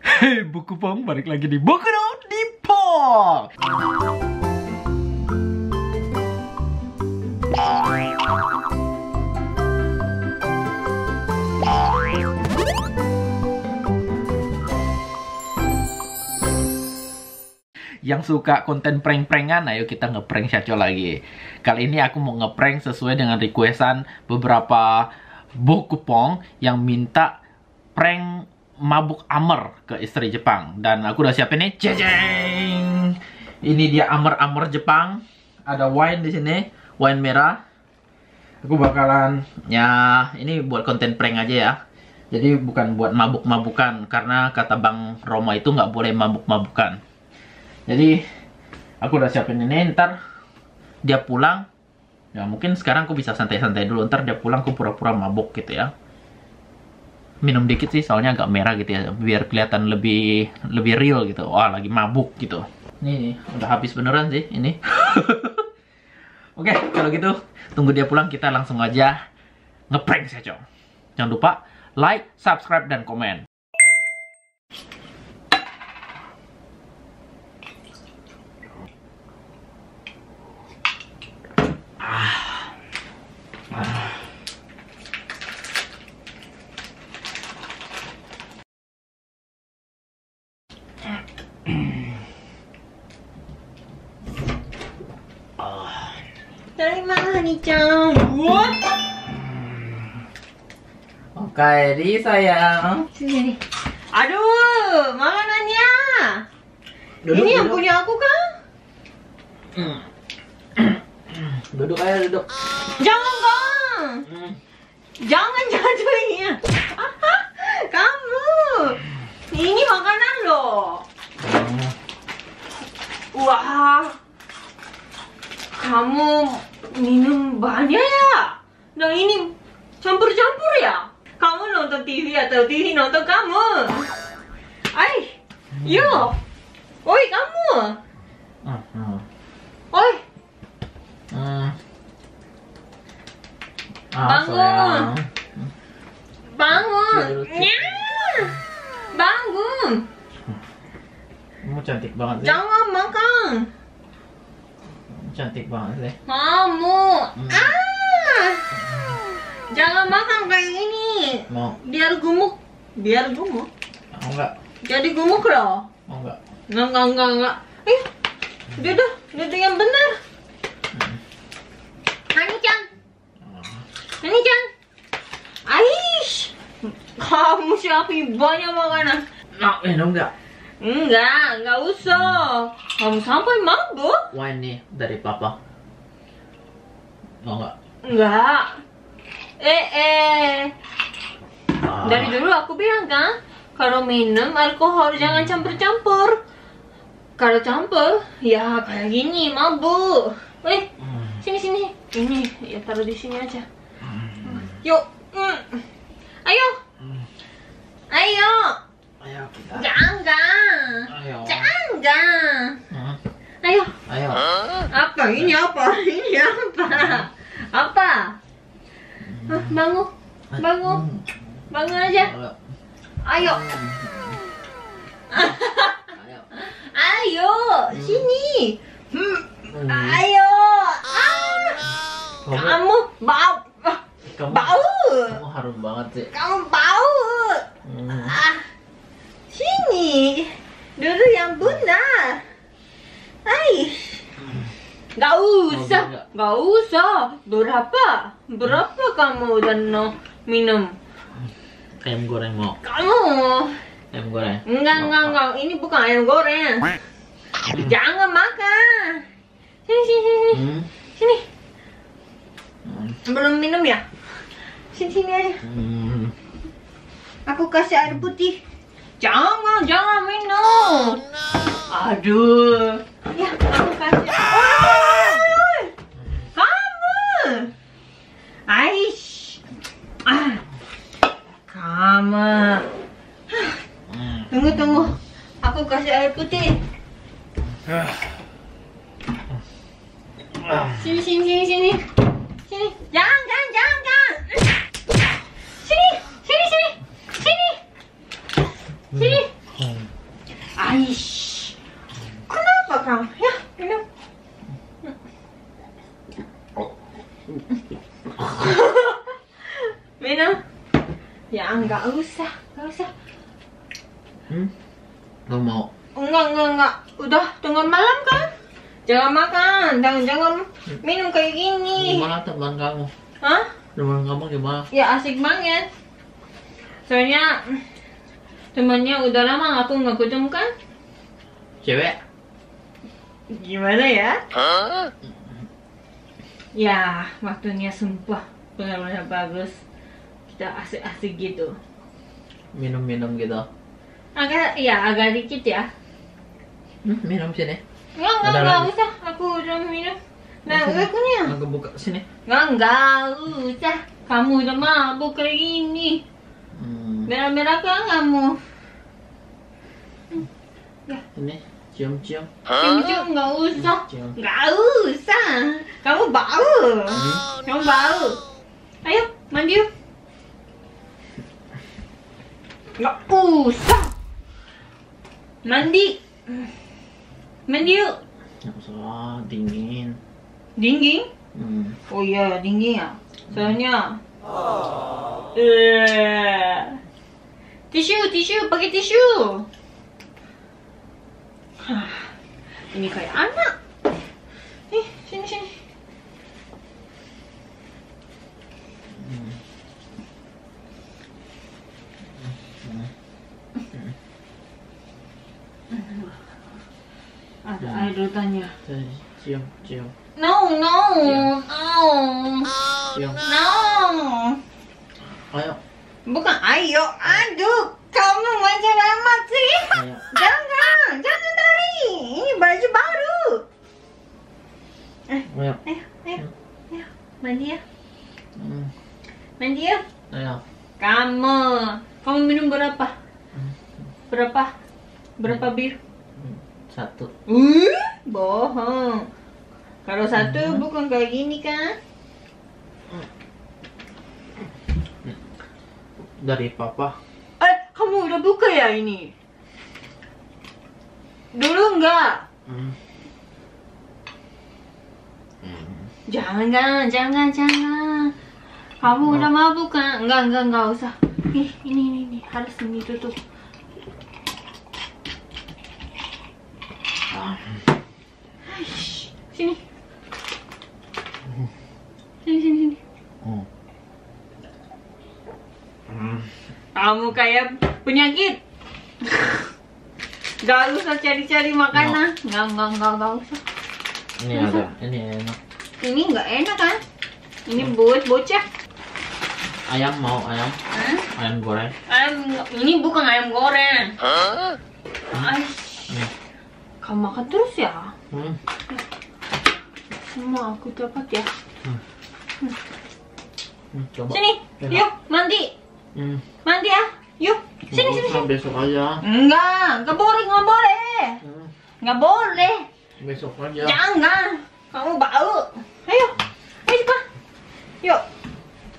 Hei Buku Pong, balik lagi di Boku no Nippon. Yang suka konten prank-prankan, ayo kita ngeprank Syacho lagi. Kali ini aku mau ngeprank sesuai dengan requestan beberapa Boku Pong yang minta prank mabuk amer ke istri Jepang. Dan aku udah siapin nih, jeng. Ini dia amer-amer Jepang. Ada wine di sini, wine merah. Aku bakalan, ya ini buat konten prank aja ya. Jadi bukan buat mabuk-mabukan, karena kata Bang Roma itu nggak boleh mabuk-mabukan. Jadi aku udah siapin ini, ntar dia pulang. Ya mungkin sekarang aku bisa santai-santai dulu, ntar dia pulang aku pura-pura mabuk gitu ya. Minum dikit sih, soalnya agak merah gitu ya, biar kelihatan lebih real gitu. Wah, lagi mabuk gitu. Nih, udah habis beneran sih ini. Oke, kalau gitu tunggu dia pulang, kita langsung aja ngeprank Syacho. Jangan lupa like, subscribe, dan komen. Hani-chan, what? Okaeri sayang. Sini. Aduh, makanannya. Duduk, ini duduk. Yang punya aku kan? Duduk aja, duduk. Jangan kong. Jangan jatuhnya. Kamu. Ini makanan loh. Wah. Kamu minum banyak ya? Nah ini campur-campur ya? Kamu nonton TV atau TV nonton kamu? Ay, yo, oi kamu, oi, bangun, bangun, bangun. Kamu cantik banget sih. Jangan makan. Cantik banget deh. Kamu. Jangan makan kayak ini. Mau. Biar gemuk. Biar gemuk. Mau enggak? Jadi gemuk loh. Mau enggak? Enggak. Eh. Duduk yang benar. Hani-chan. Hani-chan. Aish. Kamu siapin banyak makanan. Mau minum enggak? Enggak usah. Kamu sampai mabuk. Wah ini dari papa. Mau nggak? Enggak. Dari dulu aku bilang kan, kalau minum alkohol jangan campur-campur. Kalau campur, ya kayak gini mabuk. Sini. Ini ya taruh di sini aja. Yuk. Ayo. Jangan. Ayo. Apa ini? Bangun aja. Ayo. Sini. Ayo. Kamu bau. Kamu harum banget sih. Kamu bau. Sini, dulu yang benar. Hai, nggak usah. Berapa kamu udah minum? Ayam goreng mau. Kamu? Ayam goreng. Enggak. Ini bukan ayam goreng. Jangan makan. Sini. Belum minum ya? Sini aja. Aku kasih air putih. Jangan minum. Aduh. Ya, aku kasih. Kamu. Aish. Kamu. Tunggu. Aku kasih air putih. Sini. Jangan. Sini. Nggak mau. Enggak. Udah tengah malam kan? Jangan makan, jangan minum kayak gini. Gimana teman kamu? Hah? Teman kamu gimana? Ya asik banget. Soalnya temannya udah lama aku nggak ketemu kan? Cewek? Gimana ya? Huh? Ya, waktunya sumpah benar-benar bagus. Kita asik-asik gitu. Minum-minum gitu. Agak, ya agak dikit ya. Minum sini. Enggak usah. Aku udah minum. Nah, akunya. Aku buka sini. Enggak usah. Kamu udah mabuk kayak gini. Merah-merah kan kamu. Ya. Ini cium-cium. Cium-cium nggak usah. Nggak usah. Kamu bau. Kamu bau. Ayo mandi yuk. Nggak usah. Mandi. Mandi yuk. Nggak usah, dingin. Dingin? Oh iya, dingin ya. Soalnya. Tisu, pakai tisu. Ini kayak anak. Nih, sini. Ada air rotannya. Cium. No. Cium. No. Ayo. Bukan ayo, aduh. Kamu macam amat sih. Ayo. Jangan tarik. Ini baju baru. Ayo. Mandi ya. Ayo. Kamu minum berapa? Berapa bir? 1. Bohong. Kalau 1 bukan kayak gini kan? Dari papa. Kamu udah buka ya ini? Dulu enggak? Jangan. Kamu udah mabuk kan? Enggak usah. Ini harus ini tutup. Sini. Kamu kayak penyakit. Gak usah cari-cari makanan. Gak usah. Ini ada, ini enak. Ini gak enak kan? Ini buat bocah. Ayam mau ayam? Hah? Ayam goreng. Ini bukan ayam goreng. Kamu makan terus ya? Semua aku dapat ya. Coba. Sini, yuk mandi. Mandi ya, yuk sini. Besok aja. Nggak boleh. Nggak boleh. Besok aja. Jangan, kamu bau. Ayo cepat. Yuk,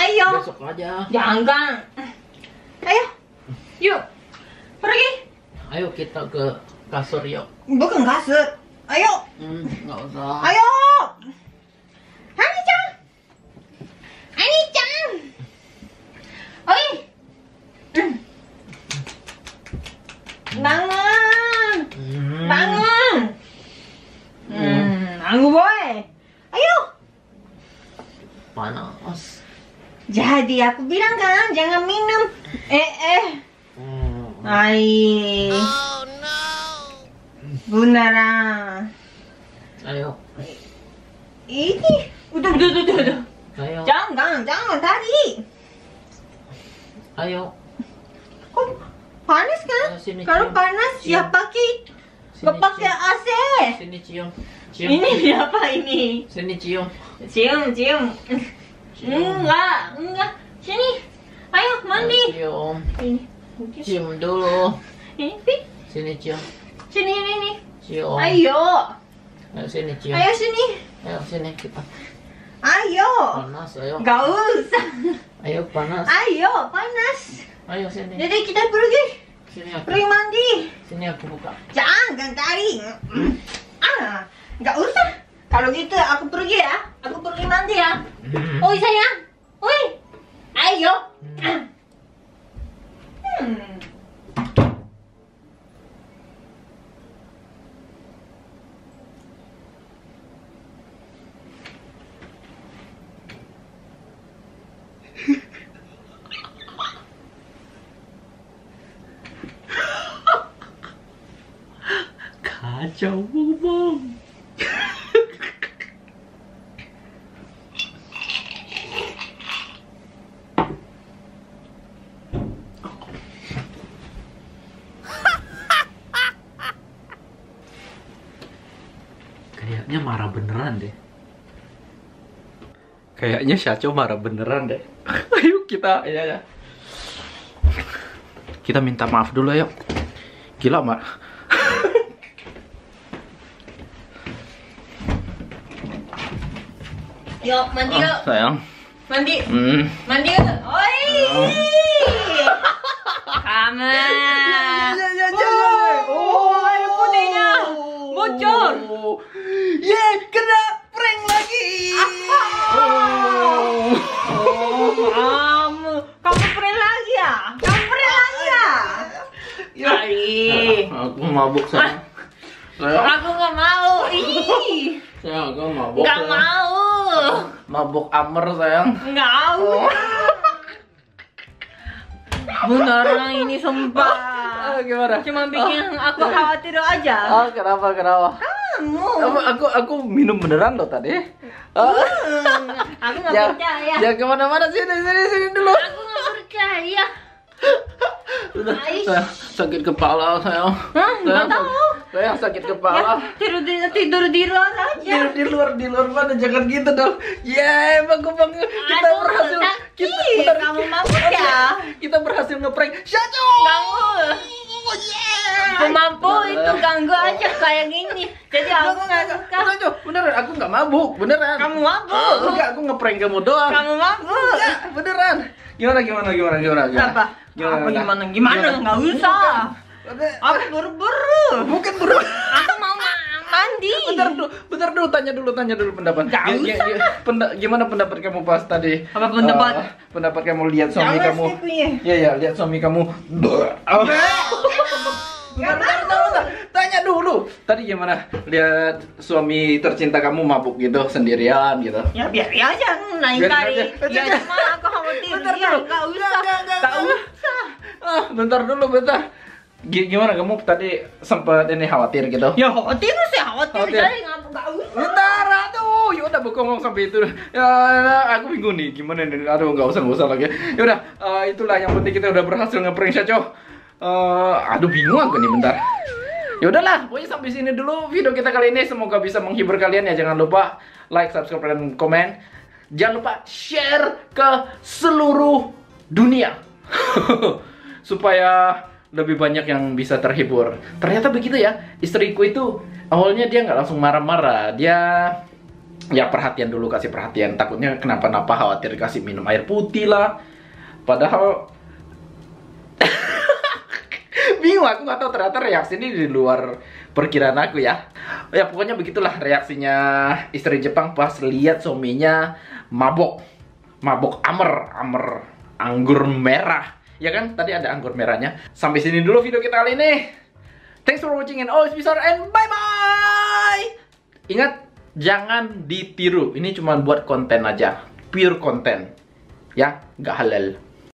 ayo. Besok aja. Jangan. Ayo, yuk pergi. Ayo kita ke kasur yuk. Bukan kasur. Ayo. Nggak usah. Ayo. Hani-chan. Oi. Bangun. Bangun boy. Ayo. Panas. Jadi aku bilang kan jangan minum. Ai. Oh no. Bunara. Ayo. Ini udah. Ayo. Jangan tadi. Ayo. Kok panas kan? Ayo, kalau panas cium. Ya pakai. Pakai AC. Sini cium. Ini siapa ini? Sini cium. Enggak. Sini. Ayo mandi. Ini. Cium dulu. Ini. Sini cium. Sini ini. Cium. Ayo sini cium. Ayo sini kita. Ayo. Panas, ayo. Gak usah. Ayo panas. Ayo sini. Jadi kita pergi. Sini aku. Pergi mandi. Sini aku buka. Jangan tarik. Gak usah. Kalau gitu aku pergi ya. Aku pergi mandi ya. Oi sayang. Oi. Ayo. Syacho bom. Kayaknya marah beneran deh. Kayaknya Syacho marah beneran deh. Ayo kita ya. Kita minta maaf dulu ya. Gila marah. Yuk, mandi yuk. Oh, sayang. Mandi. Mandi yuk. Oi. Kamu. Oh, air putihnya bocor. Yeay, kena prank lagi. Kamu prank lagi ya? Ih, aku mabuk sayang. Aku nggak mau. Ih, sayang, aku mabuk. Nggak mau. Mabuk amer sayang. Nggak mau. Beneran ini sumpah. Gimana? Cuma bikin aku khawatir aja. Oh, kenapa? Kamu. Aku minum beneran loh tadi. Aku nggak percaya. Jangan kemana-mana, sini dulu. Aku nggak percaya. Udah, saya sakit kepala sayang. Hah? Nggak tahu. Saya sakit kepala. Tidur di luar aja. Di luar mana? Jangan gitu dong. Yeay, bagus. Kita berhasil. Kamu mampu ya? Kita berhasil ngeprank Syacho. Kamu. Pemampu itu ganggu aja kayak gini. Jadi aku nggak suka. Beneran, aku nggak mabuk. Beneran. Kamu mabuk. Enggak, aku ngeprank kamu doang. Kamu mabuk. Beneran. Gimana? Gimana? Nggak usah. Aku buru-buru. Aku mau mandi. Bentar dulu. Tanya dulu pendapat. Gimana pendapat kamu pas tadi? Apa pendapat? Pendapat kamu lihat suami kamu? Iya, lihat suami kamu. Bentar. Tanya dulu. Tadi gimana? Lihat suami tercinta kamu mabuk gitu sendirian gitu. Ya biar aja naik kali. Ya cuma aku khawatir. Enggak usah. Bentar dulu. Gimana kamu tadi sempat ini khawatir gitu? Ya khawatir. Jadi enggak usah. Bentar aduh, ya udah bengong sampai itu. Ya aku bingung nih gimana nih. Aduh enggak usah lagi. Ya udah, itulah yang penting kita udah berhasil nge-prank Syacho. Aduh bingung aku nih bentar. Ya udahlah, pokoknya sampai sini dulu video kita kali ini. Semoga bisa menghibur kalian ya. Jangan lupa like, subscribe dan komen. Jangan lupa share ke seluruh dunia. Supaya lebih banyak yang bisa terhibur. Ternyata begitu ya, istriku itu awalnya dia nggak langsung marah-marah. Dia ya kasih perhatian. Takutnya kenapa-napa, khawatir kasih minum air putih lah. Padahal bingung aku nggak tahu, ternyata reaksi ini di luar perkiraan aku ya. Ya pokoknya begitulah reaksinya istri Jepang pas lihat suaminya mabok amer anggur merah. Ya kan, tadi ada anggur merahnya. Sampai sini dulu video kita kali ini. Thanks for watching and always be sure and bye-bye. Ingat, jangan ditiru. Ini cuma buat konten aja. Pure konten. Ya, nggak halal.